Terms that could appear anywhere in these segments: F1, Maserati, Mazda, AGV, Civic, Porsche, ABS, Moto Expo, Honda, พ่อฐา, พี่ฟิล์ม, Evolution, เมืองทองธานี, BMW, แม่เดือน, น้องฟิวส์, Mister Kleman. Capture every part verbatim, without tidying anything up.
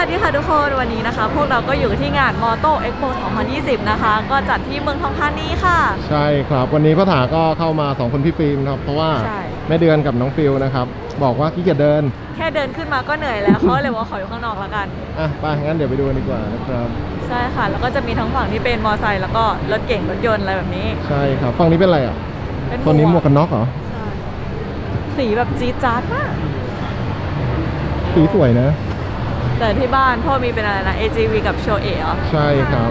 วัสดีค่ะทุกคนวันนี้นะคะพวกเราก็อยู่ที่งาน Moto Expo สองพันยี่สิบนะคะก็จัดที่เมืองทองธานีค่ะใช่ครับวันนี้พ่อถาก็เข้ามาสองคนพี่ฟิล์มครับเพราะว่าแม่เดือนกับน้องฟิลนะครับบอกว่าขี้เกียจเดินแค่เดินขึ้นมาก็เหนื่อยแล้วเขาเลยว่าขออยู่ข้างนอกแล้วกันอ่ะไปงั้นเดี๋ยวไปดูกันดีกว่านะครับใช่ค่ะแล้วก็จะมีทั้งฝั่งที่เป็นมอเตอร์ไซค์แล้วก็รถเก๋งรถยนต์อะไรแบบนี้ใช่ครับฝั่งนี้เป็นอะไรอ่ะตอนนี้หมวกกันน็อกเหรอสีแบบจี๊ดจ๊าดมากสีสวยนะแต่ที่บ้านพ่อมีเป็นอะไรนะ เอ จี วี กับโชเอเหรอใช่ครับ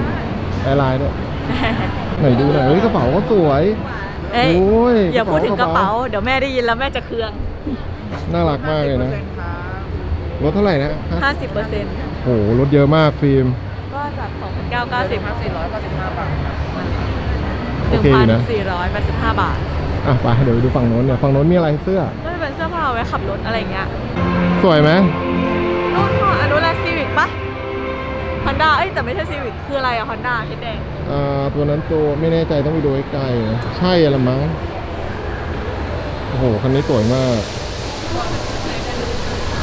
แอร์ไลน์ด้วยไหนดูหน่อยกระเป๋าก็สวยเอ้ยอย่าพูดถึงกระเป๋าเดี๋ยวแม่ได้ยินแล้วแม่จะเคืองน่ารักมากเลยนะลดเท่าไหร่นะ ห้าสิบเปอร์เซ็นต์ โอ้โหลดเยอะมากฟิล์มก็จาก สองพันเก้าร้อยเก้าสิบ สี่ร้อยเก้าสิบห้า บาท หนึ่งพันสี่ร้อยแปดสิบห้า บาทอ่ะไปเดี๋ยวดูฝั่งโน้นเนี่ยฝั่งโน้นมีอะไรเสื้อก็จะเป็นเสื้อผ้าไว้ขับรถอะไรเงี้ยสวยไหมรุ่นของอนุรักษ์ Civic ปะ Honda เอ้ยแต่ไม่ใช่ Civic คืออะไรอะ Honda เห็นแดงอ่าตัวนั้นตัวไม่แน่ใจต้องไปดูไกลๆใช่ละมั้งโอ้โหคันนี้สวยมาก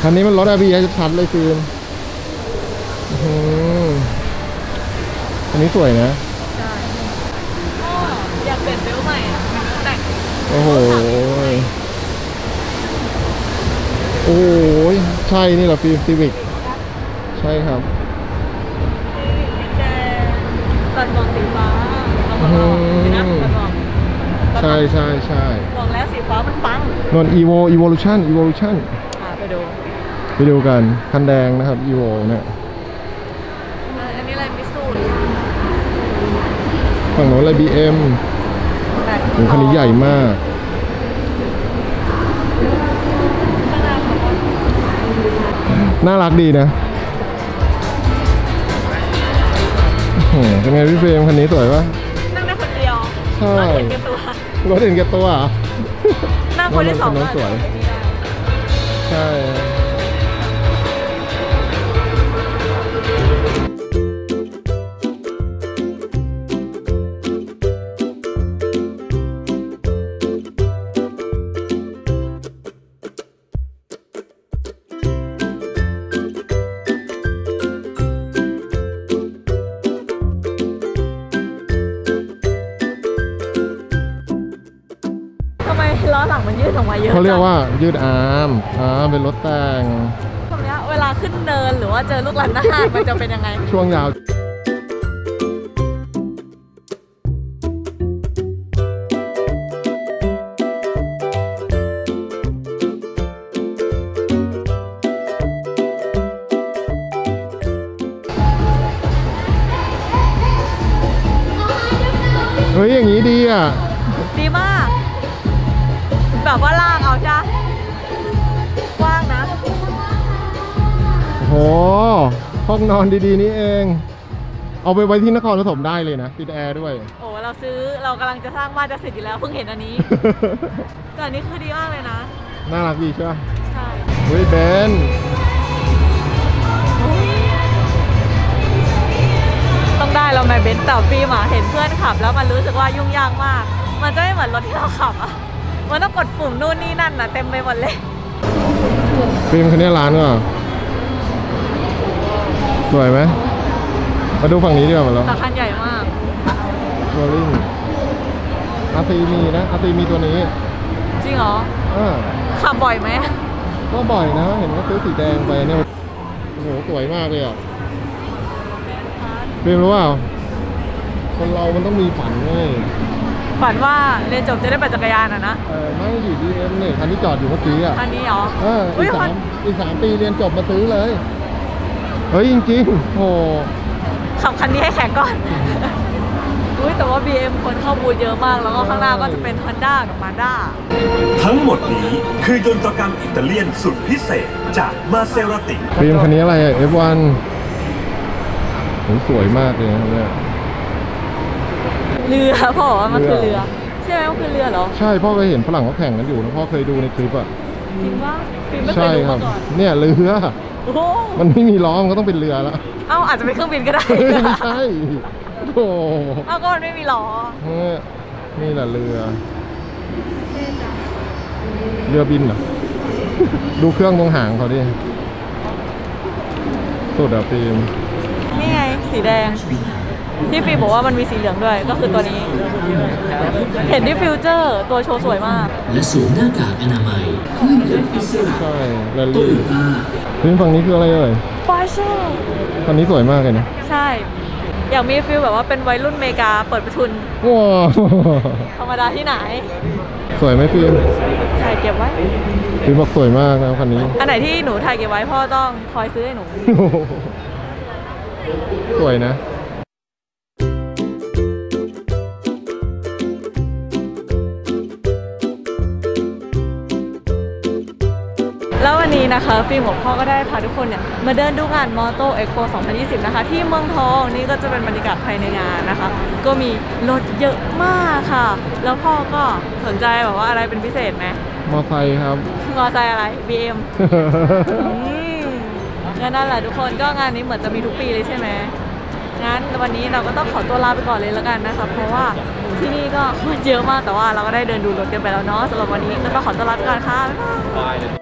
คันนี้มันรถ เอ บี เอส ชัดเลยฟิล์มอันนี้สวยนะใช่อยากเปลี่ยนเบลต์ใหม่แต่งโอ้โหโอ้ยใช่นี่แหละฟิล์ม Civic ใช่ครับ Civic แดงตัดหมวกสีฟ้าเราบอกนะตัดหมวกใช่ใช่ใช่บอกแล้วสีฟ้ามันปังนน Evo Evolution Evolution ไปดูไปดูกันคันแดงนะครับ Evo เนี่ยอันนี้อะไรมิสูริฝั่งโน้นอะไร บี เอ็ม โอ้คันนี้ใหญ่มากน่ารักดีนะเป็นไงพี่เฟรมคันนี้สวยปะนั่งได้คนเดียวใช่รถเห็นแก่ตัวนั่งคนที่สองสวยใช่ล้อหลังมันยืดออกมาเยอะเขาเรียกว่ายืดอาร์มอ่าเป็นรถแต่งตรงนี้เวลาขึ้นเนินหรือว่าเจอลูกหลานทหารมันจะเป็นยังไงช่วงยาวเฮ้ยอย่างนี้ดีอ่ะดีมากแบบว่าลากเอาจ้ะกว้างนะโอ้ห้องนอนดีๆนี่เองเอาไปไว้ที่นครปฐมได้เลยนะติดแอร์ด้วยโอ้เราซื้อเรากำลังจะสร้างบ้านจะเสร็จอยู่แล้วเพิ่งเห็นอันนี้ แต่อันนี้คือดีมากเลยนะน่ารักดีใช่ไหมใช่เฮ้ยเบนต้องได้เราไม่เบนแต่ฟีมาเห็นเพื่อนขับแล้วมันรู้สึกว่ายุ่งยากมากมันจะไม่เหมือนรถที่เราขับอะมันต้องกดปุ่มนู่นนี่นั่นนะเต็มไปหมดเลยฟิล์มคันนี้ร้านก็สวยไหมมาดูฝั่งนี้ดีกว่าหมดแล้วคันใหญ่มากตัวลิ่งอาซีมีนะอาซีมีตัวนี้จริงเหรอขับบ่อยไหมก็บ่อยนะเห็นว่าซื้อสีแดงไปเนี่ยโอ้โหสวยมากเลยอ่ะฟิล์มรู้เปล่าคนเรามันต้องมีฝันเลยฝันว่าเรียนจบจะได้ปั่นจักรยานอ่ะนะเออไม่อยู่ดีเอ็มเนี่ยคันที่จอดอยู่เมื่อกี้อ่ะคันนี้เหรอเอออีกสามอีกสามปีเรียนจบมาซื้อเลยเฮ้ยจริงๆโอ้ขับคันนี้ให้แข็งก่อนอุ้ยแต่ว่า บี เอ็ม คนเข้าบูธเยอะมากแล้วก็ข้างหน้าก็จะเป็น Honda กับ Mazda ทั้งหมดนี้คือยนตกรรมอิตาเลียนสุดพิเศษจากมาเซราติบีเอ็มคันนี้อะไรอ่ะ เอฟ วัน สวยมากเลยนะเนี่ยเรือพ่อว่ามันคือเรือใช่ไหมมันคือเรือเหรอใช่พ่อเคยเห็นฝรั่งเขาแข่งกันอยู่นะพ่อเคยดูในคลิปอะจริงว่าคลิปไม่เคยดูมาก่อนเนี่ยเรือมันไม่มีล้อมันก็ต้องเป็นเรือแล้วเอ้าอาจจะเป็นเครื่องบินก็ได้ไม่ใช่โอ้เอ้าก็มันไม่มีล้อนี่แหละเรือเรือบินเหรอดูเครื่องตรงหางเขาดิส สุดอะฟิล์มนี่ไงสีแดงที่ฟิล์มบอกว่ามันมีสีเหลืองด้วยก็คือตัวนี้เห็นที่ฟิวเจอร์ตัวโชว์สวยมากและสวมหน้ากากอนามัยเพื่อเกิดความสะอาดใช่และลื่นฟิล์มฝั่งนี้คืออะไรเอ่ยปอร์เช่ฝั่งนี้สวยมากเลยนะใช่อยากมีฟิลแบบว่าเป็นวัยรุ่นเมกาเปิดประทุนธรรมดาที่ไหนสวยไหมฟิลถ่ายเก็บไว้ฟิลบอกสวยมากนะคันนี้อันไหนที่หนูถ่ายเก็บไว้พ่อต้องคอยซื้อให้หนูสวยนะแล้ววันนี้นะคะฟิล์มของพ่อก็ได้พาทุกคนเนี่ยมาเดินดูงาน Moto Expo สองพันยี่สิบ นะคะที่เมืองทองนี่ก็จะเป็นบรรยากาศภายในงานนะคะก็มีรถเยอะมากค่ะแล้วพ่อก็สนใจแบบว่าอะไรเป็นพิเศษไหมมอไซค์ครับมอไซค์อะไร บี เอ็ม งั้นนั่นแหละทุกคนก็งานนี้เหมือนจะมีทุกปีเลยใช่ไหมงั้นวันนี้เราก็ต้องขอตัวลาไปก่อนเลยแล้วกันนะคะเพราะว่าที่นี่ก็เยอะมากแต่ว่าเราก็ได้เดินดูรถกันไปแล้วเนาะสำหรับวันนี้ก็ต้องขอตัวลาไปก่อนค่ะบ๊ายบาย